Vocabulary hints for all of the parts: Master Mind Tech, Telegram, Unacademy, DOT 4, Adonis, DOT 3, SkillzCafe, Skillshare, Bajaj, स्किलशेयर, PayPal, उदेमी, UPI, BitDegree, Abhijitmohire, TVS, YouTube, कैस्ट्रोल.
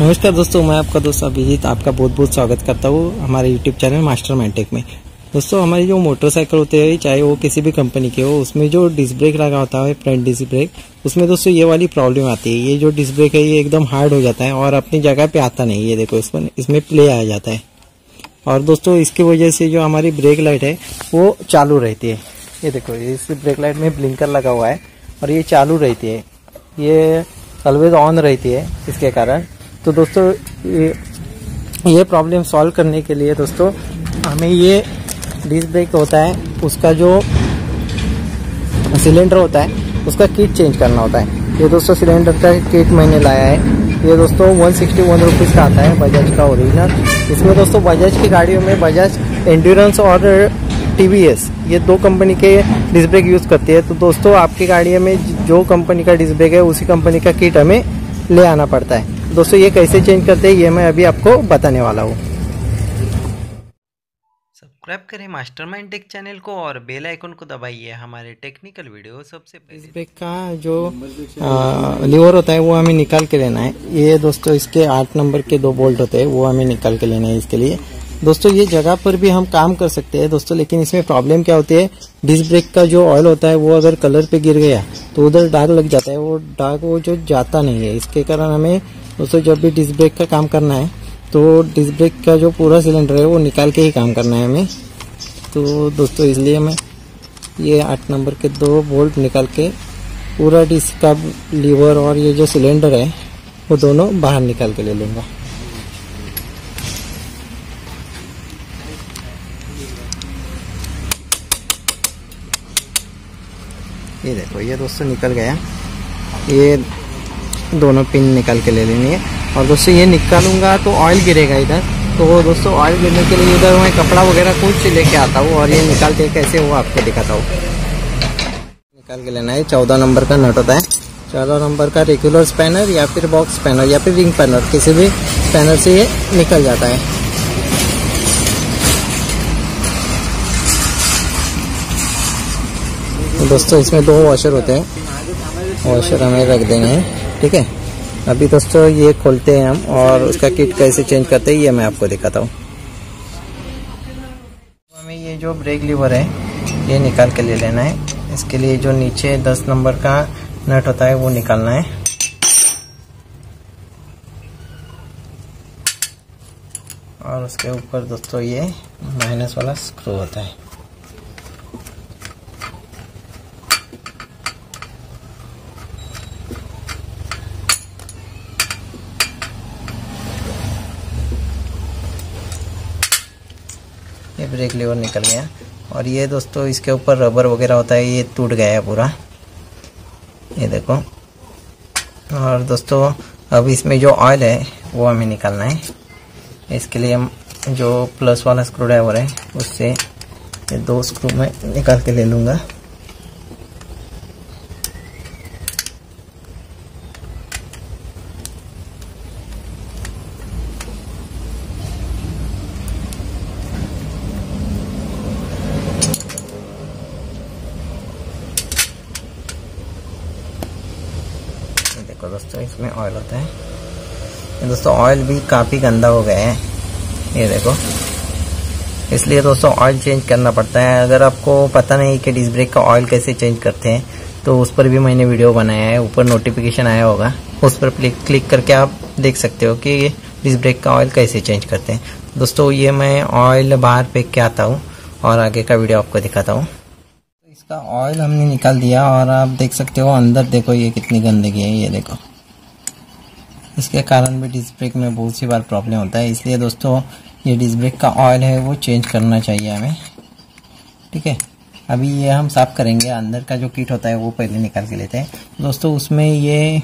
नमस्कार दोस्तों, मैं आपका दोस्त अभिजीत आपका बहुत बहुत स्वागत करता हूँ हमारे YouTube channel master mind take में। दोस्तों, हमारी जो मोटरसाइकिल होती है चाहे वो किसी भी कंपनी की हो, उसमें जो डिस्क ब्रेक लगा होता है फ्रंट डिस्क ब्रेक, उसमें दोस्तों ये वाली प्रॉब्लम आती है। ये जो डिस्क ब्रेक है ये एकदम हार्ड हो जाता है और अपनी जगह पे आता नहीं। ये देखो इसमें प्ले आ जाता है और दोस्तों इसकी वजह से जो हमारी ब्रेक लाइट है वो चालू रहती है। ये देखो इस ब्रेक लाइट में ब्लिंकर लगा हुआ है और ये चालू रहती है, ये ऑलवेज ऑन रहती है इसके कारण। तो दोस्तों ये प्रॉब्लम सॉल्व करने के लिए दोस्तों हमें ये डिस्क ब्रेक होता है उसका जो सिलेंडर होता है उसका किट चेंज करना होता है। ये दोस्तों सिलेंडर का किट मैंने लाया है, ये दोस्तों 161 रुपीज़ का आता है, बजाज का ओरिजिनल। इसमें दोस्तों बजाज की गाड़ियों में बजाज एंड्योरेंस और TVS ये दो कंपनी के डिस्क ब्रेक यूज़ करती है। तो दोस्तों आपकी गाड़ियों में जो कंपनी का डिस्क ब्रेक है उसी कंपनी का किट हमें ले आना पड़ता है। दोस्तों ये कैसे चेंज करते हैं ये मैं अभी आपको बताने वाला हूँ। सब्सक्राइब करें मास्टर माइंड टेक चैनल को और बेल आइकन को दबाइए हमारे टेक्निकल वीडियो सबसे पहले। डिस्क ब्रेक का जो लीवर होता है वो हमें निकाल के लेना है। ये दोस्तों इसके 8 नंबर के 2 बोल्ट होते हैं, वो हमें निकाल के लेना है। इसके लिए दोस्तों ये जगह पर भी हम काम कर सकते हैं दोस्तों, लेकिन इसमें प्रॉब्लम क्या होती है, डिस्क ब्रेक का जो ऑयल होता है वो अगर कलर पे गिर गया तो उधर दाग लग जाता है, वो दाग वो जो जाता नहीं है। इसके कारण हमें दोस्तों जब भी डिस्क ब्रेक का काम करना है तो डिस्क ब्रेक का जो पूरा सिलेंडर है वो निकाल के ही काम करना है हमें। तो दोस्तों इसलिए मैं ये 8 नंबर के 2 बोल्ट निकाल के पूरा डिस्क का लीवर और ये जो सिलेंडर है वो दोनों बाहर निकाल के ले लूँगा। ये देखो ये दोस्तों निकल गया, ये दोनों पिन निकाल के ले लेनी है। और दोस्तों ये निकालूंगा तो ऑयल गिरेगा इधर, तो दोस्तों ऑयल गिरने के लिए इधर मैं कपड़ा वगैरह कुछ लेके आता हूँ और ये निकाल के कैसे वो आपको दिखाता हूँ। निकाल के लेना है 14 नंबर का नट होता है, 14 नंबर का रेगुलर स्पैनर या फिर बॉक्स स्पैनर या फिर रिंग स्पैनर, किसी भी स्पैनर से ये निकल जाता है। दोस्तों इसमें 2 वॉशर होते हैं, वॉशर हमें रख देने हैं, ठीक है। अभी दोस्तों ये खोलते हैं हम और उसका किट कैसे चेंज करते हैं ये मैं आपको दिखाता हूँ। हमें ये जो ब्रेक लीवर है ये निकाल के ले लेना है। इसके लिए जो नीचे 10 नंबर का नट होता है वो निकालना है। और उसके ऊपर दोस्तों ये माइनस वाला स्क्रू होता है, ये ब्रेक लीवर निकल गया। और ये दोस्तों इसके ऊपर रबर वगैरह होता है, ये टूट गया है पूरा, ये देखो। और दोस्तों अब इसमें जो ऑयल है वो हमें निकालना है। इसके लिए हम जो प्लस वाला स्क्रू ड्राइवर है उससे ये 2 स्क्रू मैं निकाल के ले लूँगा। देखो दोस्तों इसमें ऑयल होता है, ये दोस्तों ऑयल भी काफ़ी गंदा हो गया है, ये देखो। इसलिए दोस्तों ऑयल चेंज करना पड़ता है। अगर आपको पता नहीं कि डिस्क ब्रेक का ऑयल कैसे चेंज करते हैं तो उस पर भी मैंने वीडियो बनाया है, ऊपर नोटिफिकेशन आया होगा, उस पर क्लिक करके आप देख सकते हो कि डिस्क ब्रेक का ऑयल कैसे चेंज करते हैं। दोस्तों ये मैं ऑयल बाहर फेंक के आता हूँ और आगे का वीडियो आपको दिखाता हूँ। इसका ऑयल हमने निकाल दिया और आप देख सकते हो अंदर देखो ये कितनी गंदगी है, ये देखो। इसके कारण भी डिस्क ब्रेक में बहुत सी बार प्रॉब्लम होता है, इसलिए दोस्तों ये डिस्क ब्रेक का ऑयल है वो चेंज करना चाहिए हमें, ठीक है। अभी ये हम साफ करेंगे, अंदर का जो किट होता है वो पहले निकाल के लेते हैं। दोस्तों उसमें ये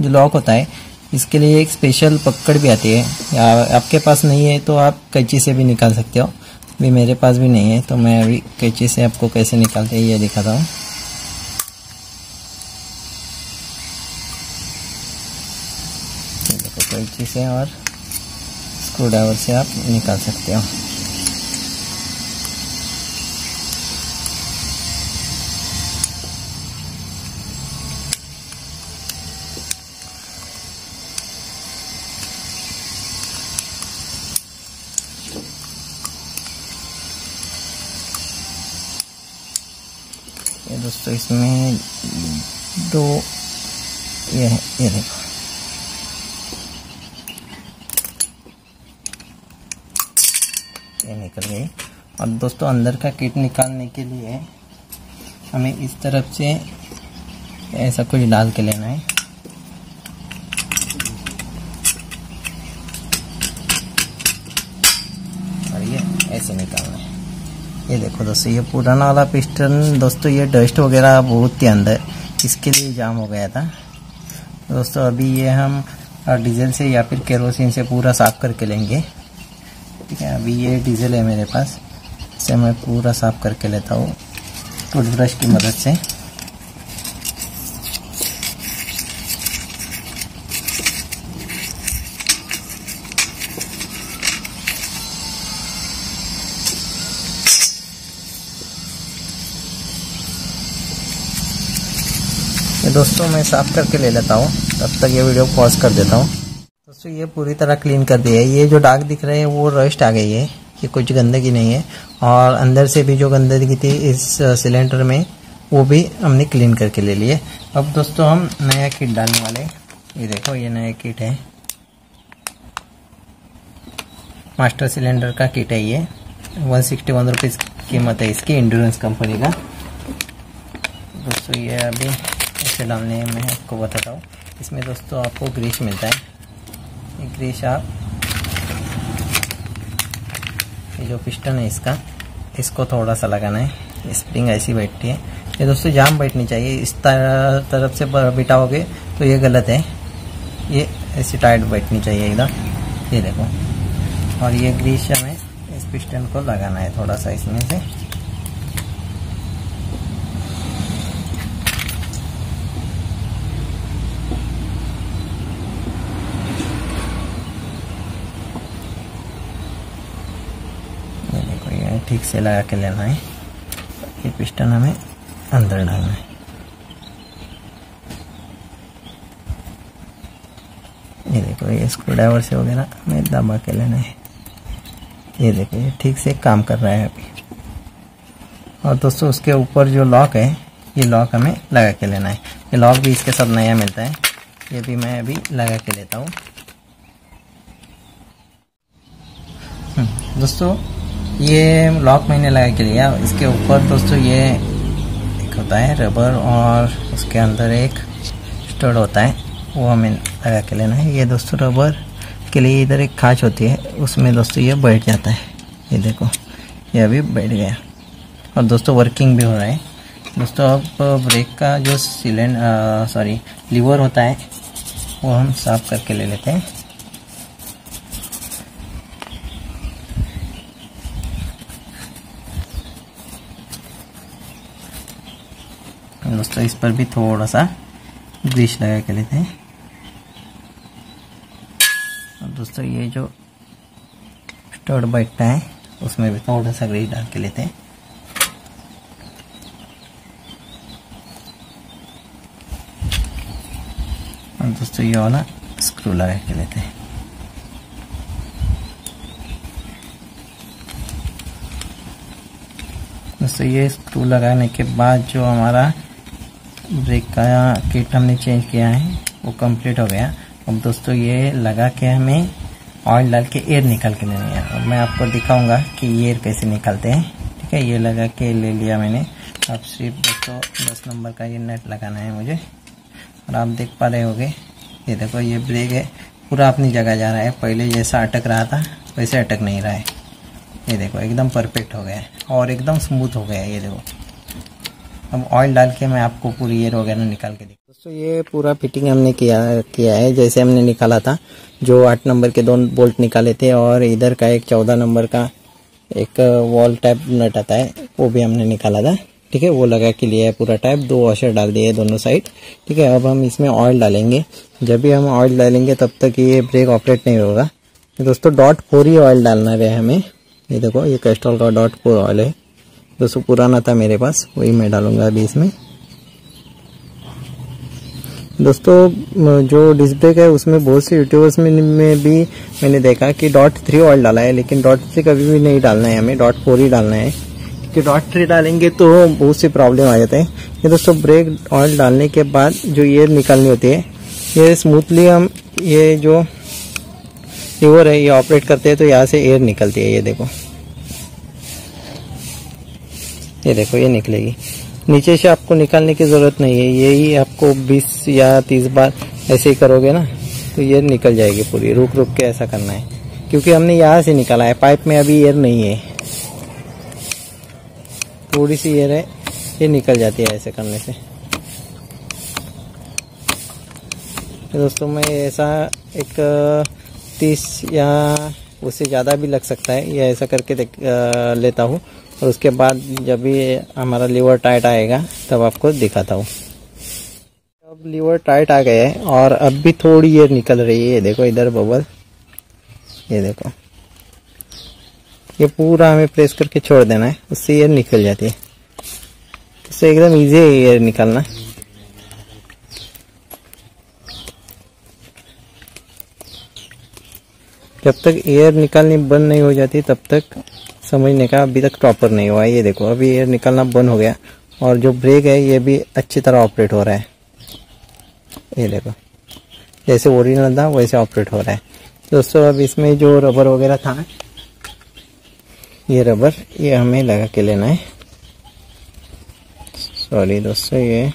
जो लॉक होता है इसके लिए एक स्पेशल पकड़ भी आती है, या आपके पास नहीं है तो आप कैंची से भी निकाल सकते हो। अभी मेरे पास भी नहीं है तो मैं अभी कैंची से आपको कैसे निकालते हैं ये दिखाता हूँ। देखो कैंची से और स्क्रू ड्राइवर से आप निकाल सकते हो। ये दोस्तों इसमें दो ये है, ये देखो ये निकल गई। और दोस्तों अंदर का किट निकालने के लिए हमें इस तरफ से ऐसा कुछ डाल के लेना है। और ये ऐसे निकालना है। ये देखो दोस्तों ये पुराना वाला पिस्टन दोस्तों ये डस्ट वगैरह बहुत ही अंदर इसके लिए जाम हो गया था दोस्तों। अभी ये हम डीजल से या फिर केरोसिन से पूरा साफ करके लेंगे। ठीक है, अभी ये डीजल है मेरे पास, इसे मैं पूरा साफ करके लेता हूँ टूथब्रश की मदद से। दोस्तों मैं साफ करके ले लेता हूँ, तब तक ये वीडियो पॉज कर देता हूँ। दोस्तों ये पूरी तरह क्लीन कर दिया है। ये जो दाग दिख रहे हैं वो रस्ट आ गई है, ये कुछ गंदगी नहीं है। और अंदर से भी जो गंदगी थी इस सिलेंडर में वो भी हमने क्लीन करके ले लिए। अब दोस्तों हम नया किट डालने वाले हैं। ये देखो ये नया किट है, मास्टर सिलेंडर का किट है। ये 161 रुपीज़ कीमत है इसकी, इंडोरेंस कंपनी का। दोस्तों ये अभी इसे डालने में आपको बताता हूँ। इसमें दोस्तों आपको ग्रीस मिलता है। ग्रीस आप ये जो पिस्टन है इसका, इसको थोड़ा सा लगाना है। स्प्रिंग ऐसी बैठती है, ये दोस्तों जाम बैठनी चाहिए। इस तरफ से बिठाओगे तो ये गलत है, ये ऐसी टाइट बैठनी चाहिए एकदम। ये देखो, और ये ग्रीस हमें इस पिस्टन को लगाना है थोड़ा सा इसमें से। ठीक से लगा के लेना है। ये पिस्टन हमें अंदर डालना है। ये देखो ये स्क्रू ड्राइवर से वगैरह हमें दबा के लेना है। ये देखो ये ठीक से काम कर रहा है अभी। और दोस्तों उसके ऊपर जो लॉक है, ये लॉक हमें लगा के लेना है। ये लॉक भी इसके साथ नया मिलता है, ये भी मैं अभी लगा के लेता हूँ। दोस्तों ये लॉक मैंने लगा के लिया। इसके ऊपर दोस्तों ये एक होता है रबर, और उसके अंदर एक स्टड होता है, वो हमें लगा के लेना है। ये दोस्तों रबर के लिए इधर एक खाँच होती है, उसमें दोस्तों ये बैठ जाता है। ये देखो ये अभी बैठ गया, और दोस्तों वर्किंग भी हो रहा है। दोस्तों अब ब्रेक का जो लीवर होता है वो हम साफ करके ले लेते हैं। दोस्तों इस पर भी थोड़ा सा ग्रीस लगा के लेते हैं। और दोस्तों ये जो स्टड बैठता है उसमें भी थोड़ा सा ग्रीस डाल के लेते हैं। और दोस्तों ये वाला स्क्रू लगा के लेते हैं। दोस्तों ये स्क्रू लगाने के बाद जो हमारा ब्रेक का किट हमने चेंज किया है वो कंप्लीट हो गया। अब दोस्तों ये लगा के हमें ऑयल डाल के एयर निकाल के लेना है। अब मैं आपको दिखाऊंगा कि एयर कैसे निकालते हैं। ठीक है, ये लगा के ले लिया मैंने। अब सिर्फ दोस्तों 10 नंबर का ये नट लगाना है मुझे। और आप देख पा रहे होगे, ये देखो ये ब्रेक है पूरा अपनी जगह जा रहा है। पहले जैसा अटक रहा था वैसे अटक नहीं रहा है। ये देखो एकदम परफेक्ट हो गया है और एकदम स्मूथ हो गया है। ये देखो अब ऑयल डाल के मैं आपको पूरी एयर वगैरह निकाल के देखूँ। दोस्तों ये पूरा फिटिंग हमने किया है जैसे हमने निकाला था। जो 8 नंबर के 2 बोल्ट निकाले थे, और इधर का एक 14 नंबर का एक वॉल टाइप नट आता है वो भी हमने निकाला था। ठीक है, वो लगा के लिया है पूरा टाइप। 2 वॉशर डाल दिए दोनों साइड। ठीक है, अब हम इसमें ऑयल डालेंगे। जब भी हम ऑयल डालेंगे तब तक ये ब्रेक ऑपरेट नहीं होगा। दोस्तों DOT 4 ही ऑयल डालना है हमें। ये देखो ये कैस्ट्रोल का DOT 4 ऑयल है दोस्तों, पुराना था मेरे पास, वही मैं डालूंगा अभी इसमें। दोस्तों जो डिस्क ब्रेक है उसमें बहुत से यूट्यूबर्स में भी मैंने देखा कि DOT 3 ऑयल डाला है, लेकिन DOT 3 कभी भी नहीं डालना है हमें, DOT 4 ही डालना है। कि डॉट 3 डालेंगे तो बहुत सी प्रॉब्लम आ जाते हैं। ये दोस्तों ब्रेक ऑयल डालने के बाद जो ये निकालनी होती है, ये स्मूथली हम ये जो लीवर है ये ऑपरेट करते हैं तो यहाँ से एयर निकलती है। ये देखो ये निकलेगी। नीचे से आपको निकालने की ज़रूरत नहीं है, यही आपको 20 या 30 बार ऐसे ही करोगे ना तो ये निकल जाएगी पूरी। रुक के ऐसा करना है क्योंकि हमने यहाँ से निकाला है, पाइप में अभी एयर नहीं है, थोड़ी सी एयर है, ये निकल जाती है ऐसे करने से। दोस्तों मैं ऐसा एक 30 या उससे ज़्यादा भी लग सकता है, या ऐसा करके लेता हूँ और उसके बाद जब भी हमारा लीवर टाइट आएगा तब आपको दिखाता हूँ। अब लीवर टाइट आ गया है और अब भी थोड़ी एयर निकल रही है। ये देखो इधर बबल, ये देखो, ये पूरा हमें प्रेस करके छोड़ देना है, उससे एयर निकल जाती है। इससे एकदम ईजी है एयर निकालना। जब तक एयर निकालनी बंद नहीं हो जाती तब तक समझने का अभी तक प्रॉपर नहीं हुआ है। ये देखो अभी एयर निकालना बंद हो गया और जो ब्रेक है ये भी अच्छी तरह ऑपरेट हो रहा है। ये देखो जैसे ओरिजिनल था वैसे ऑपरेट हो रहा है। दोस्तों अब इसमें जो रबर वगैरह था, ये रबर ये हमें लगा के लेना है। सॉरी दोस्तों ये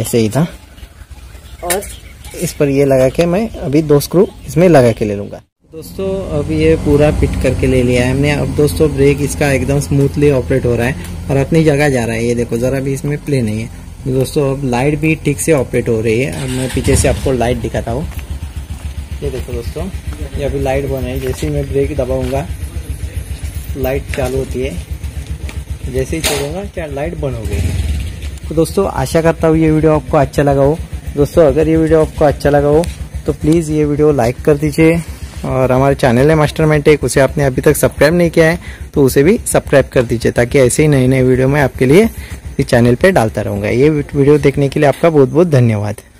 ऐसे ही था और इस पर ये लगा के मैं अभी 2 स्क्रू इसमें लगा के ले लूँगा। दोस्तों अब ये पूरा फिट करके ले लिया है हमने। अब दोस्तों ब्रेक इसका एकदम स्मूथली ऑपरेट हो रहा है और अपनी जगह जा रहा है। ये देखो ज़रा भी इसमें प्ले नहीं है। दोस्तों अब लाइट भी ठीक से ऑपरेट हो रही है। अब मैं पीछे से आपको लाइट दिखाता हूँ। ये देखो दोस्तों ये अभी लाइट बन है। जैसे ही मैं ब्रेक दबाऊँगा लाइट चालू होती है, जैसे ही छोड़ूंगा क्या लाइट बंद हो गई। तो दोस्तों आशा करता हूँ ये वीडियो आपको अच्छा लगा हो। दोस्तों अगर ये वीडियो आपको अच्छा लगा हो तो प्लीज़ ये वीडियो लाइक कर दीजिए और हमारे चैनल है मास्टर माइंड टेक, उसे आपने अभी तक सब्सक्राइब नहीं किया है तो उसे भी सब्सक्राइब कर दीजिए ताकि ऐसे ही नए नए वीडियो मैं आपके लिए इस चैनल पे डालता रहूँगा। ये वीडियो देखने के लिए आपका बहुत बहुत धन्यवाद।